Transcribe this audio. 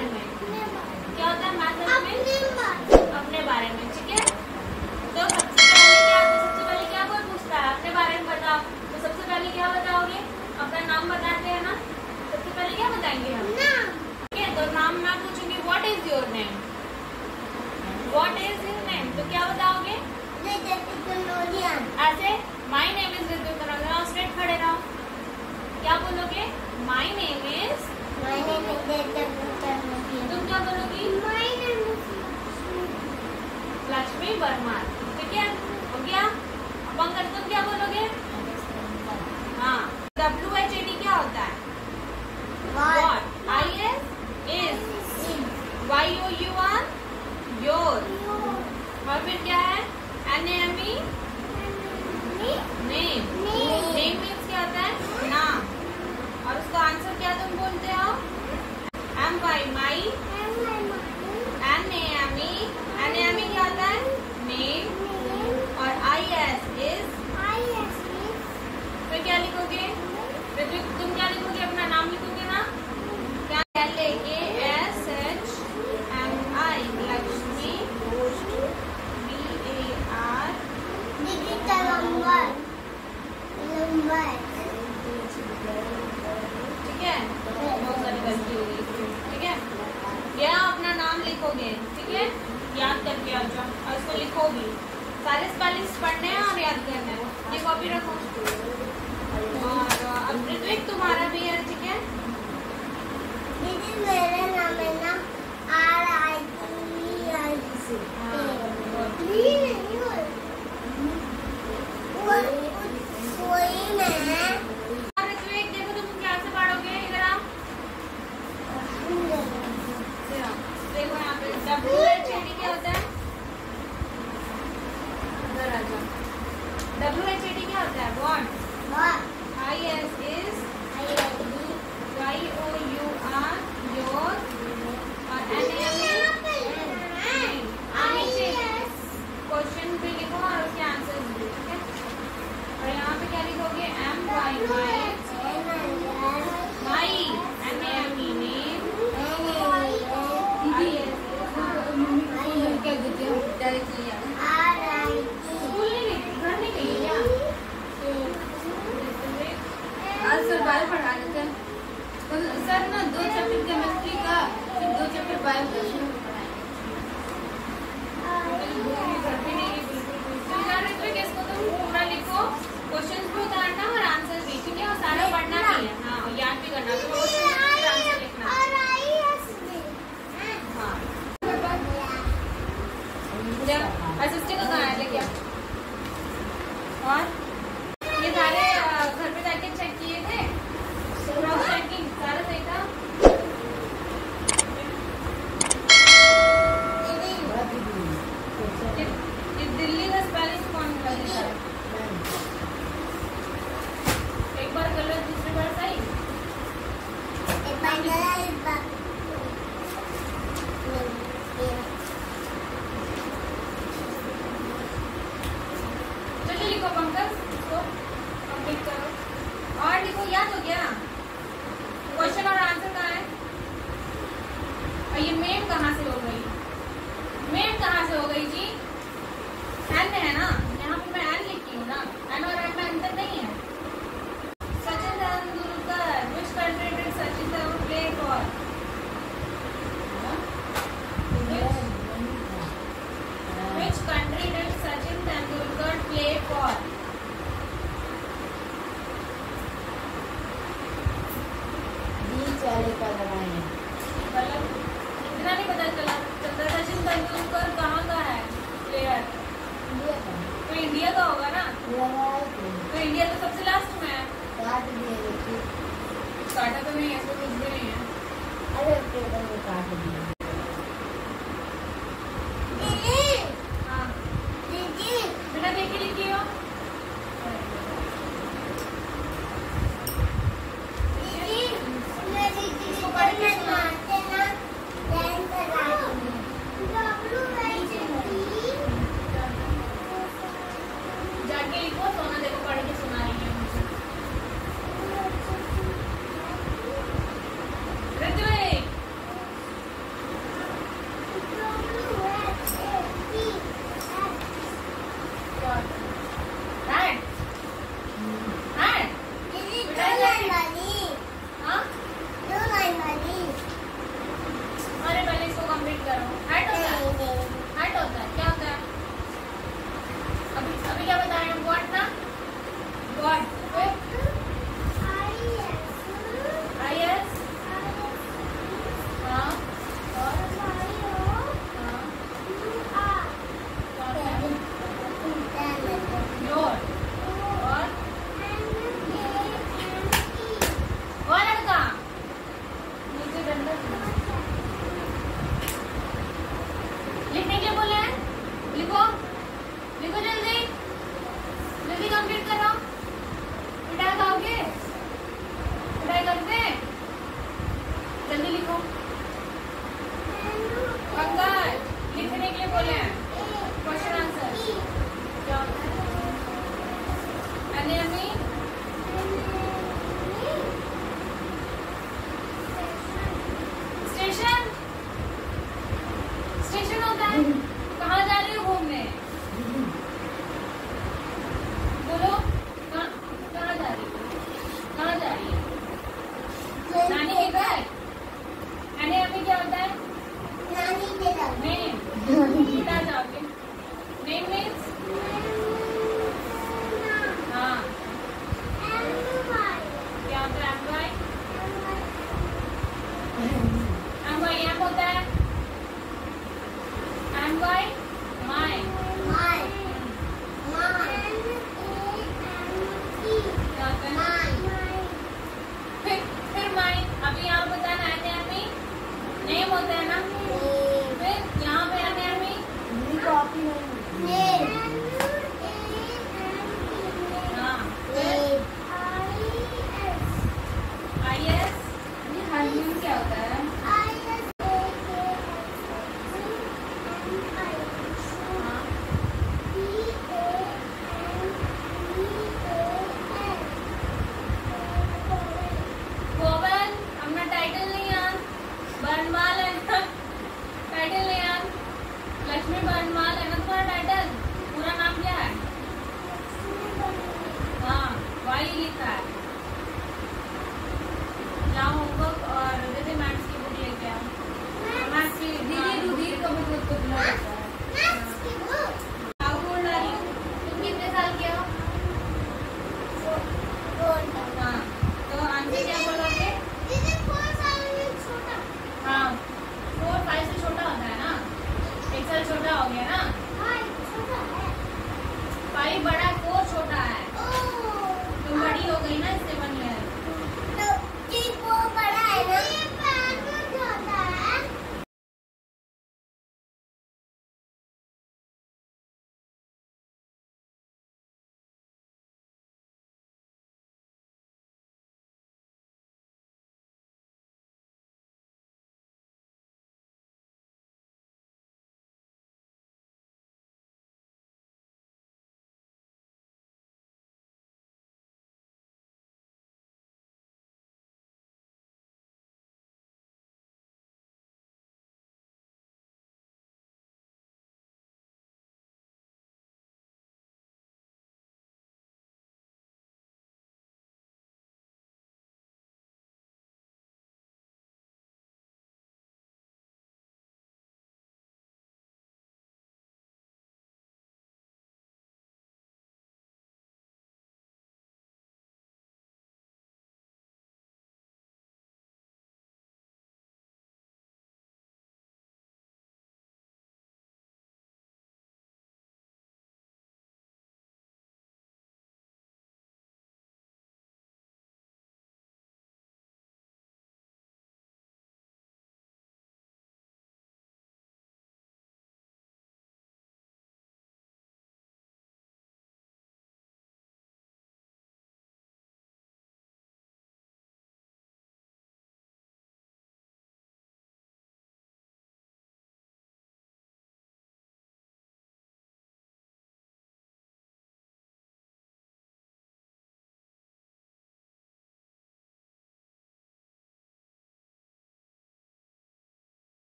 बारे में, क्या होता है मैथ में अपने बारे में, ठीक है। तो सबसे पहले क्या कोई पूछता है अपने बारे में बताओ, तो सबसे पहले क्या बताओगे? अपना नाम बताते हैं ना, सबसे पहले क्या बताएंगे हम? ठीक है, तो नाम मैं पूछूंगी what is your name, what is your name, तो क्या बताओगे? ऐसे my name is Ritu Kanojia, straight खड़े रहो, क्या बोलोगे? माय नेम इज, तुम क्या बोलोगी? My name is Lakshmi Verma, ठीक है, हो गया। पंकज तुम क्या बोलोगे? हाँ, WHAT क्या होता है? What, IS is, YOUR your, और फिर क्या है? NAME नेम, नेम मीन्स क्या होता है? नाम, और उसका आंसर क्या तुम बोलते हो? MY माई, NAME क्या होता है? नेम, और IS इज, फिर क्या लिखोगे? फिर तुम क्या लिखोगे? अपना नाम लिखोगे ना, क्या LAKSHMI लक्ष्मी BAR, ठीक है, बहुत सारी गलती हो गई, ठीक है। क्या अपना नाम लिखोगे, ठीक है, याद करके आ जाओ, और उसको लिखोगी, सारे स्पेलिंग्स पढ़ने हैं और याद करना है, ये कॉपी रखो। और अब ऋत्विक तुम्हारा भी है, ठीक है। दीदी मेरा नाम है ना RITUI, देखो तुम कैसे पढ़ोगे इधर आप, देखो यहाँ पे WHAT क्या होता है? इधर आ जाओ, WHAT क्या होता है? What, IS is, YOUR your, और NAME, क्वेश्चन भी लिखो और उसके आंसर भी, ठीक है। और यहाँ पे क्या लिखोगे? सर ना 2 चैप्टर केमिस्ट्री का, फिर 2 चैप्टर बायोलॉजी लिखो, क्वेश्चन भी उतारना और आंसर भी, ठीक है, और सारा पढ़ना भी है, हाँ, और याद भी करना, तो आंसर लिखना। हाँ, जब असिस्टेंट को कहाँ ले गया? और ये सारे घर पे जाके चेक किए थे, क्रॉस चेकिंग सारा सही था। ये दिल्ली का स्पेलिंग कौन करेगा? एक बार गलत, दूसरी बार सही, एक बार गलत, एक बार चलो लिखो पंकज, इसको कंप्लीट करो और लिखो, याद हो गया क्वेश्चन और आंसर कहाँ है? और ये मेम कहाँ से हो गई? मेम कहाँ से हो गई जी? एन है ना, यहाँ पे मैं एन लिखी हूँ ना, एन और एन में अंतर नहीं है। Sachin Tendulkar, which country did Sachin Tendulkar play for? Which country did Sachin Tendulkar play for? इतना नहीं पता चला, सचिन तेंदुलकर कहाँ का है प्लेयर? तो इंडिया का होगा ना, तो इंडिया तो सबसे लास्ट में है, काटा तो नहीं है, इसमें कुछ भी नहीं है। अरे काट दिया। हाँ बेटा देख के लिखिए, जल्दी लिखो। पंकज लिखने के लिए बोले हैं क्वेश्चन आंसर। अन्यामी स्टेशन स्टेशन होता है। कहाँ जा रहे हो घूमने? बोलो कहाँ जा रही हो? कहाँ जा रही है? नानी के घर। अन्यामी क्या होता है? नानी के घर। नहीं क्या जाओगे? नहीं मीन्स I'm going.